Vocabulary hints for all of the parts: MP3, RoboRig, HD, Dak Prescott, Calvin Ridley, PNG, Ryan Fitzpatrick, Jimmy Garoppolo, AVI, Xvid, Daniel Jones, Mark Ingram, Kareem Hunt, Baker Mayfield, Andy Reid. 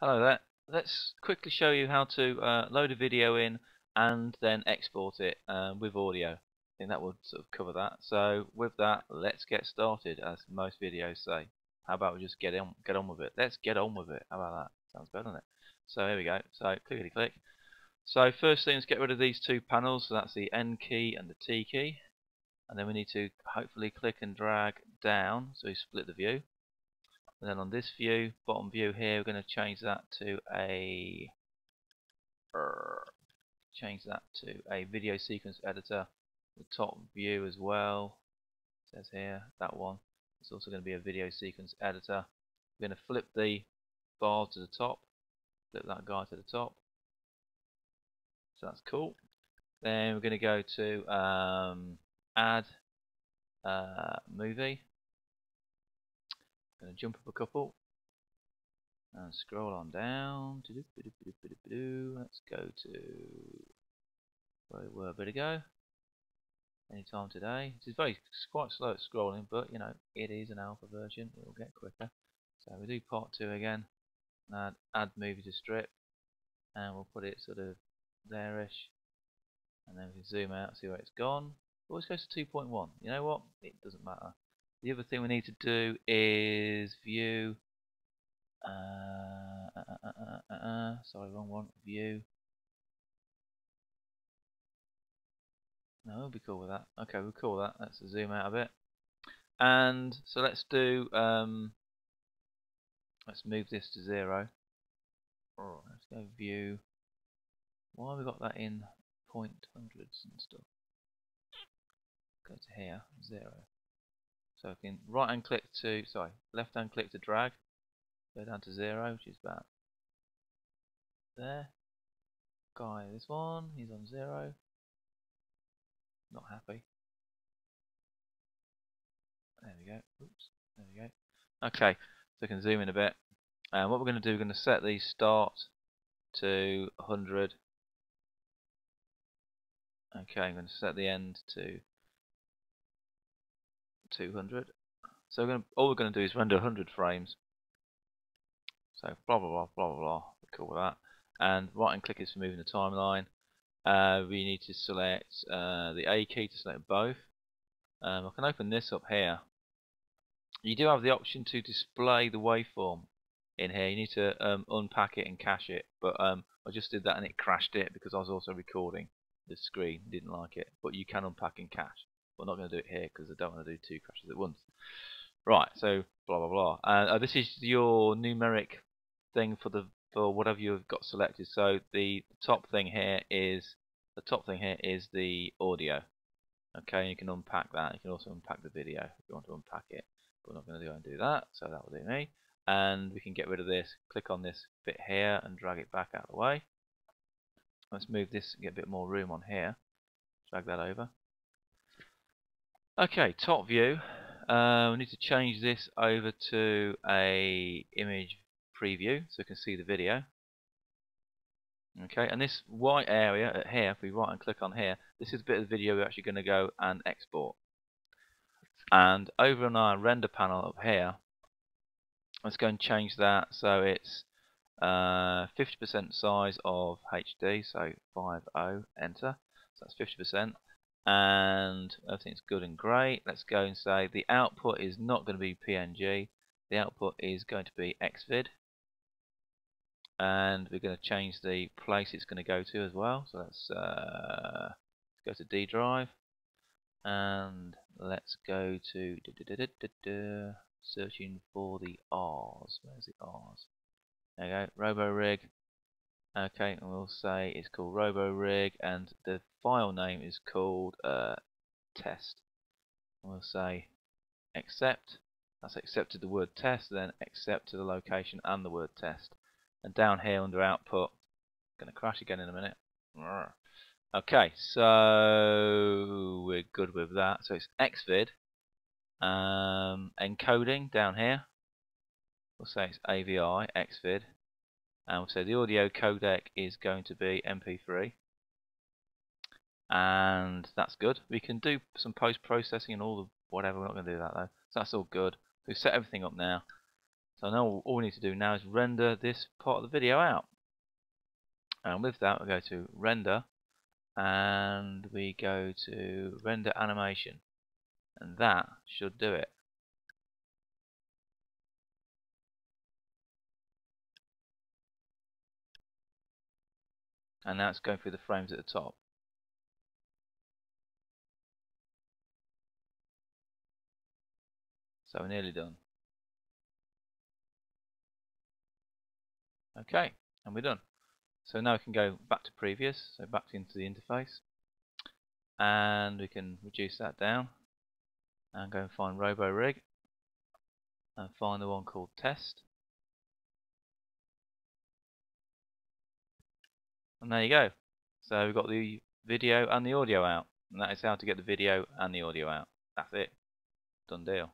Hello there. Let's quickly show you how to load a video in and then export it with audio. I think that would sort of cover that. So with that, let's get started, as most videos say. How about we just get on with it? Let's get on with it. How about that? Sounds better, doesn't it? So here we go. So clickety click. So first thing, let's get rid of these two panels. So that's the N key and the T key. And then we need to hopefully click and drag down so we split the view. And then on this view, bottom view here, we're going to change that to a video sequence editor. The top view as well, it says here, that one. It's also going to be a video sequence editor. We're going to flip the bar to the top, flip that guy to the top. So that's cool. Then we're going to go to add movie. Going to jump up a couple and scroll on down. Let's go to where we were a bit ago. Anytime today. This is quite slow at scrolling, but you know, it is an alpha version, it will get quicker. So we do part 2 again. And add movie to strip, and we'll put it sort of there-ish. And then we can zoom out, see where it's gone. Always goes to 2.1. You know what? It doesn't matter. The other thing we need to do is view, sorry, wrong one, view. No, we'll be cool with that. Okay, we'll call that. Let's zoom out a bit. And so let's do, let's move this to 0. Alright, let's go view. Why have we got that in point hundreds and stuff? Go to here, 0. So I can left hand click to drag, go down to 0, which is about there. Guy, this one, he's on 0. Not happy. There we go. Oops. There we go. Okay, so I can zoom in a bit. And what we're going to do, we're going to set the start to 100. Okay, I'm going to set the end to 200. So all we're going to do is render 100 frames. So blah blah blah blah blah. We're cool with that. And right and click is for moving the timeline. We need to select the A key to select both. I can open this up here. You do have the option to display the waveform in here. You need to unpack it and cache it. But I just did that and it crashed it because I was also recording the screen. Didn't like it. But you can unpack and cache. We're not going to do it here because I don't want to do two crashes at once. Right, so blah blah blah. This is your numeric thing for whatever you've got selected. So the top thing here is the audio. Okay, you can unpack that. You can also unpack the video if you want to unpack it. But we're not going to go and do that. So that will do me. And we can get rid of this. Click on this bit here and drag it back out of the way. Let's move this and get a bit more room on here. Drag that over. Okay, top view. We need to change this over to a image preview so you can see the video. Okay, and this white area at here, if we right and click on here, this is a bit of the video we're actually going to go and export. And over on our render panel up here, let's go and change that so it's 50% size of HD, so 50, enter. So that's 50%. And everything's good and great. Let's go and say the output is not going to be PNG. The output is going to be Xvid. And we're going to change the place it's going to go to as well. So let's go to D drive. And let's go to searching for the R's. Where's the R's? There you go, RoboRig. Okay, and we'll say it's called RoboRig, and the file name is called test. We'll say accept. That's accepted the word test, then accept to the location and the word test. And down here under output, going to crash again in a minute. Okay, so we're good with that. So it's Xvid encoding down here. We'll say it's AVI Xvid. And we'll say the audio codec is going to be MP3. And that's good. We can do some post-processing and all the whatever. We're not going to do that though. So that's all good. We've set everything up now. So now all we need to do now is render this part of the video out. And with that, we'll go to render, and we go to render animation, and that should do it. And now it's going through the frames at the top. So we're nearly done. Okay, and we're done. So now we can go back to previous, so back into the interface, and we can reduce that down and go and find RoboRig and find the one called test. And there you go. So we've got the video and the audio out, and that is how to get the video and the audio out. That's it. Done deal.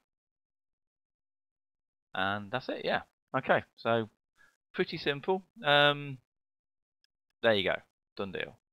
And that's it, yeah. Okay, so pretty simple. There you go. Done deal.